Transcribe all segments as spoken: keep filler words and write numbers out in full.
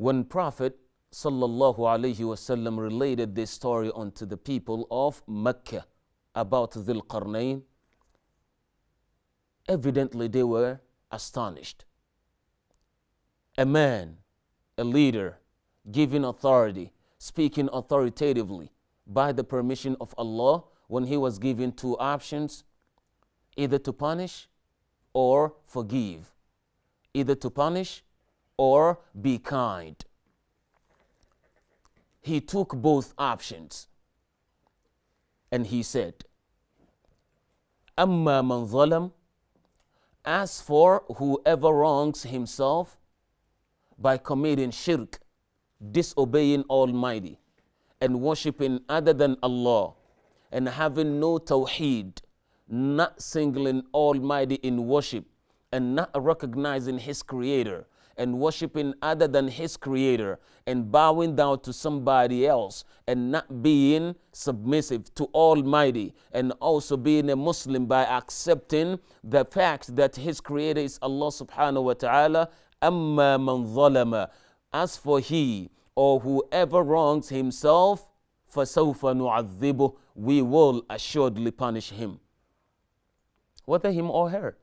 When Prophet sallallahu alaihi wasallam related this story unto the people of Mecca about Dhul-Qarnayn, evidently they were astonished. A man, a leader, giving authority, speaking authoritatively by the permission of Allah, when he was given two options, either to punish or forgive, either to punish or be kind. He took both options and he said, "Amma man zalam," as for whoever wrongs himself by committing shirk, disobeying Almighty, and worshipping other than Allah, and having no tawheed, not singling Almighty in worship, and not recognizing His Creator, and worshipping other than His Creator, and bowing down to somebody else, and not being submissive to Almighty, and also being a Muslim by accepting the fact that His Creator is Allah subhanahu wa ta'ala. Amma man zalama, as for he or whoever wrongs himself, فَسَوْفَ نُعَذِّبُهُ, we will assuredly punish him, whether him or her.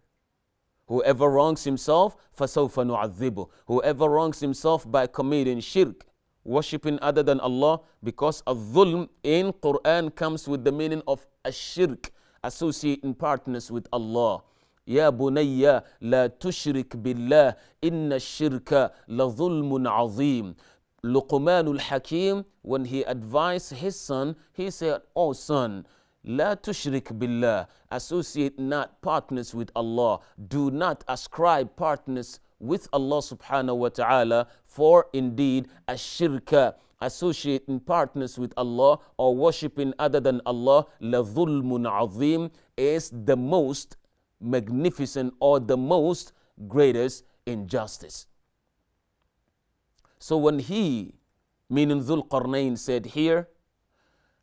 Whoever wrongs himself, فَسَوْفَ نُعَذِّبُهُ, whoever wrongs himself by committing shirk, worshipping other than Allah, because al-dhulm in Quran comes with the meaning of ashirk, associating partners with Allah. يا بني لا تشرك بالله إن الشرك لظلم عظيم. Luqumanul hakeem, when he advised his son, he said, "O son, la tushrik billah, associate not partners with Allah, do not ascribe partners with Allah subhanahu wa ta'ala, for indeed ash-shirka, associating partners with Allah or worshipping other than Allah, la dhulmun azim, is the most magnificent or the most greatest injustice." So when he, meaning Dhul-Qarnayn, said here,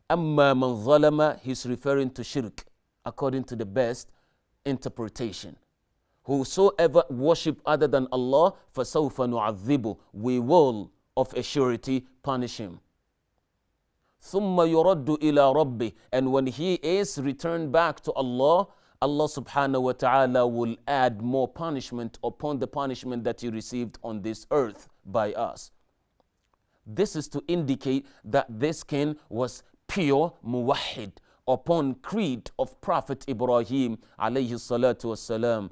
"Amma man zalama," he's referring to shirk, according to the best interpretation. Whosoever worship other than Allah, فَسَوْفَ نُعَذِّبُهُ, we will of a surety punish him. ثُمَّ يُرَدُّ إِلَىٰ رَبِّهِ, and when he is returned back to Allah, Allah subhanahu wa ta'ala will add more punishment upon the punishment that he received on this earth by us. This is to indicate that this king was pure muwahhid upon creed of Prophet Ibrahim alayhi salatu wasalam,